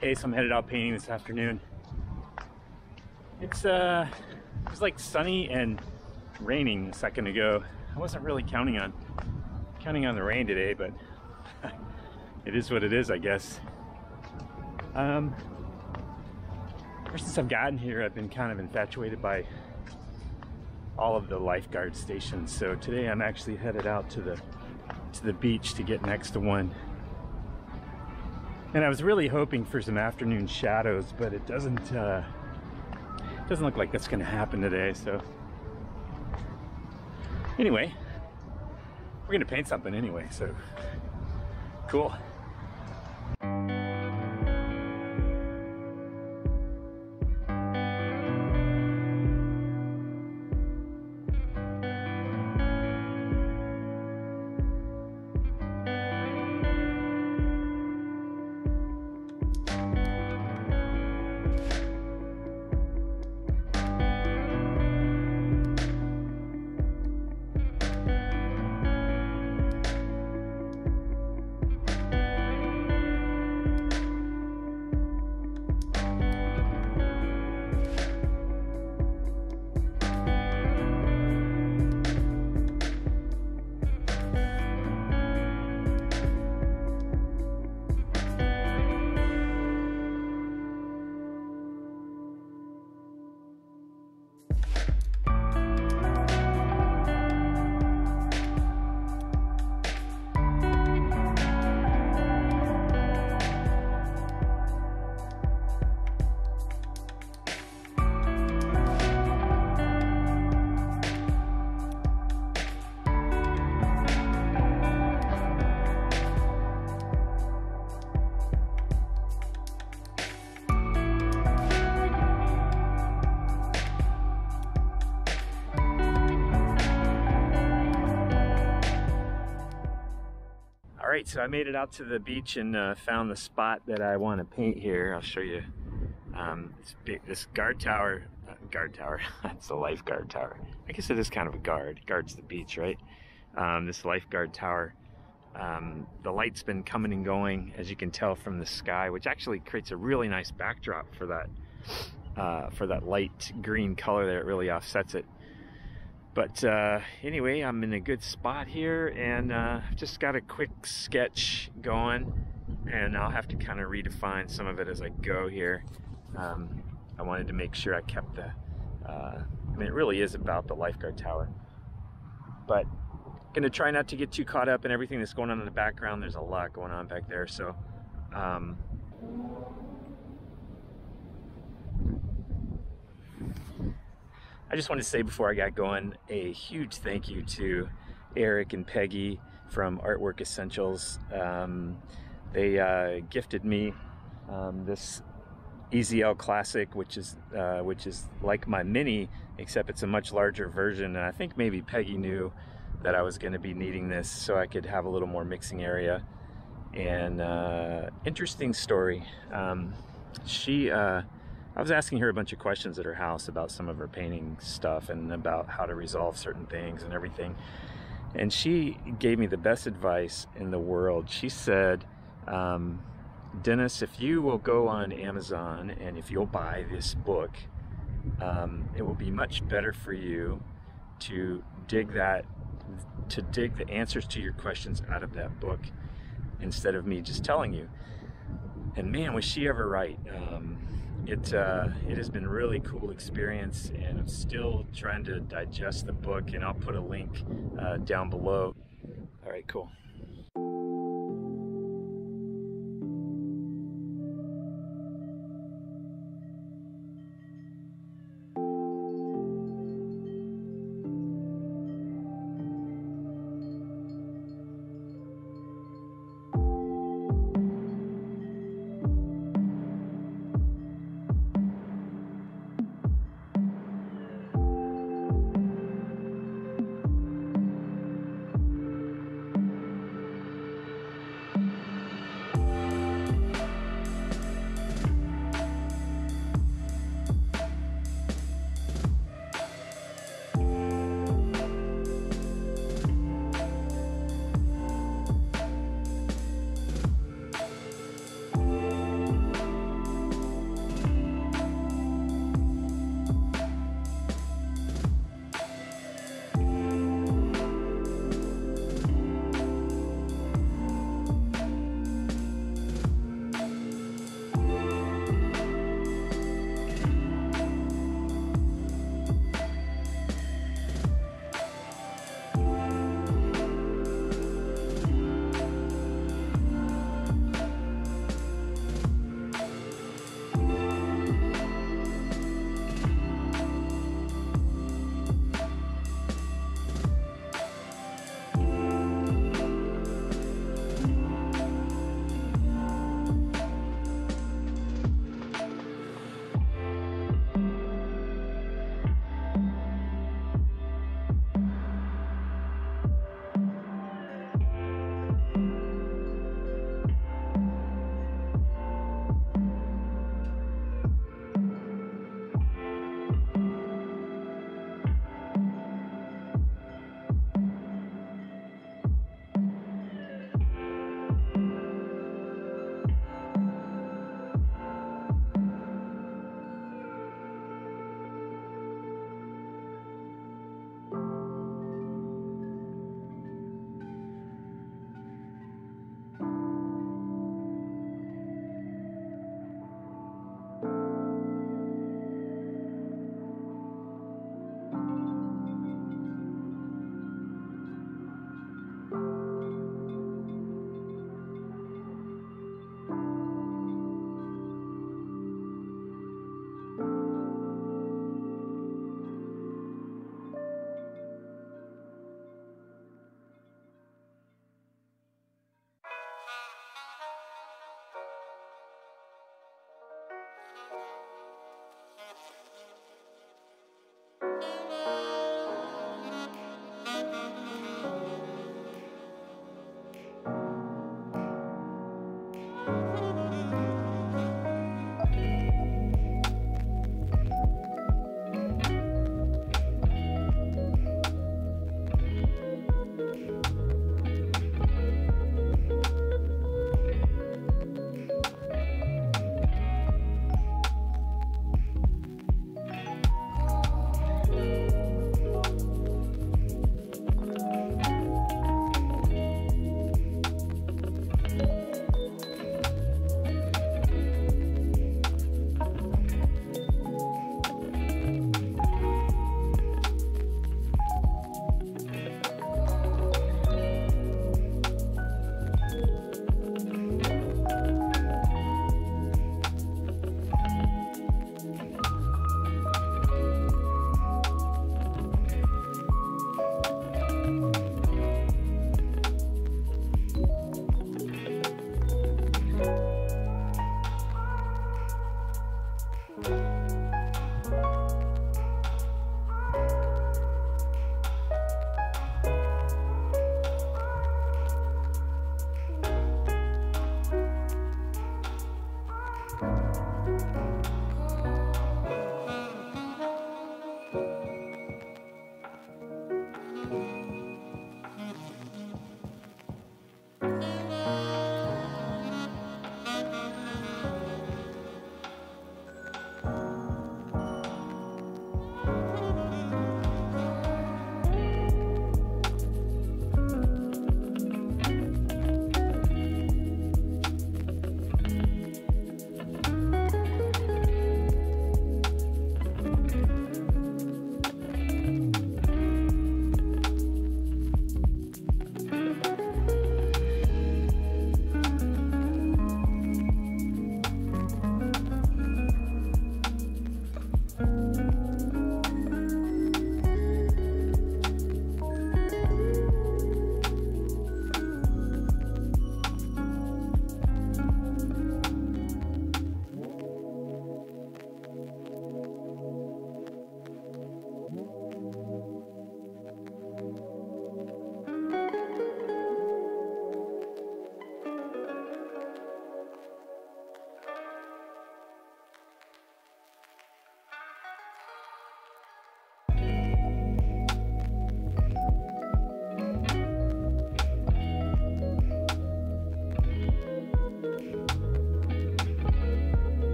Ace, I'm headed out painting this afternoon. It was like sunny and raining a second ago. I wasn't really counting on the rain today, but it is what it is, I guess. Ever since I've gotten here, I've been kind of infatuated by all of the lifeguard stations. So today I'm actually headed out to the beach to get next to one. And I was really hoping for some afternoon shadows, but it doesn't look like that's gonna happen today. So anyway, we're gonna paint something anyway, so cool. So I made it out to the beach and found the spot that I want to paint here. I'll show you this guard tower. It's the lifeguard tower. I guess it is kind of a guard. It guards the beach, right? This lifeguard tower. The light's been coming and going, as you can tell from the sky, which actually creates a really nice backdrop for that light green color there. It really offsets it. But anyway, I'm in a good spot here, and just got a quick sketch going, and I'll have to kind of redefine some of it as I go here. I wanted to make sure I kept the, I mean, it really is about the lifeguard tower. But gonna try not to get too caught up in everything that's going on in the background. There's a lot going on back there, so. I just wanted to say before I got going, a huge thank you to Eric and Peggy from Artwork Essentials. They gifted me this EZL Classic, which is like my Mini, except it's a much larger version. And I think maybe Peggy knew that I was going to be needing this so I could have a little more mixing area. And interesting story. I was asking her a bunch of questions at her house about some of her painting stuff and about how to resolve certain things and everything. And she gave me the best advice in the world. She said, Dennis, if you will go on Amazon and if you'll buy this book, it will be much better for you to dig the answers to your questions out of that book instead of me just telling you. And man, was she ever right. It has been a really cool experience, and I'm still trying to digest the book, and I'll put a link down below. All right, cool.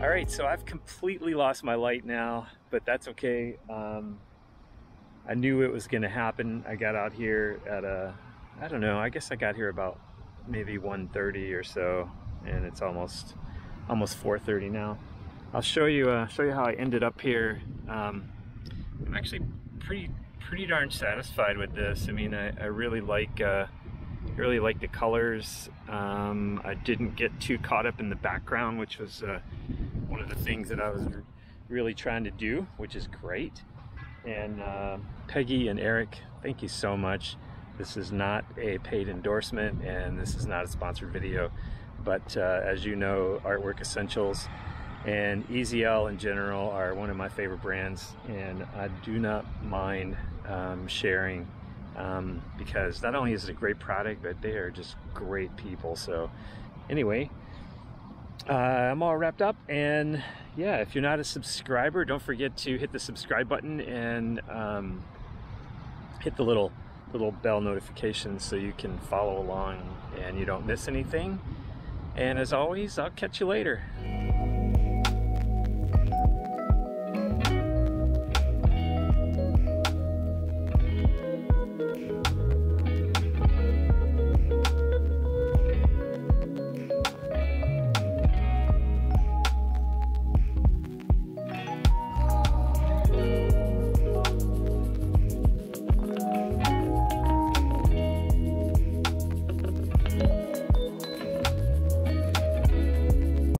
All right, so I've completely lost my light now, but that's okay. I knew it was gonna happen. I got out here at I don't know, I guess I got here about maybe 1:30 or so, and it's almost 4:30 now. I'll show you how I ended up here. I'm actually pretty darn satisfied with this. I mean, I really like the colors. I didn't get too caught up in the background, which was one of the things that I was really trying to do, which is great. And Peggy and Eric, thank you so much. This is not a paid endorsement and this is not a sponsored video, but as you know, Artwork Essentials and EZL in general are one of my favorite brands, and I do not mind sharing because not only is it a great product, but they are just great people. So anyway, I'm all wrapped up, and yeah, if you're not a subscriber, don't forget to hit the subscribe button and hit the little bell notification so you can follow along and you don't miss anything. And as always, I'll catch you later.